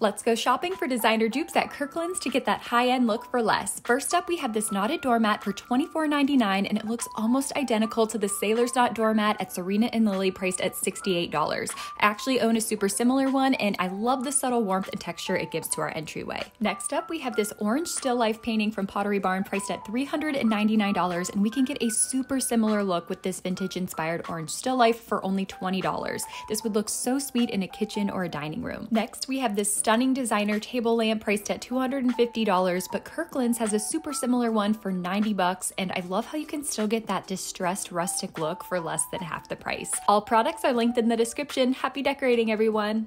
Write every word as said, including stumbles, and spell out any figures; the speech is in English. Let's go shopping for designer dupes at Kirkland's to get that high-end look for less. First up, we have this knotted doormat for twenty-four ninety-nine, and it looks almost identical to the Sailor's Knot doormat at Serena and Lily priced at sixty-eight dollars. I actually own a super similar one, and I love the subtle warmth and texture it gives to our entryway. Next up, we have this orange still life painting from Pottery Barn priced at three hundred ninety-nine dollars, and we can get a super similar look with this vintage-inspired orange still life for only twenty dollars. This would look so sweet in a kitchen or a dining room. Next, we have this stunning designer table lamp priced at two hundred fifty dollars, but Kirkland's has a super similar one for ninety bucks, and I love how you can still get that distressed rustic look for less than half the price. All products are linked in the description. Happy decorating, everyone!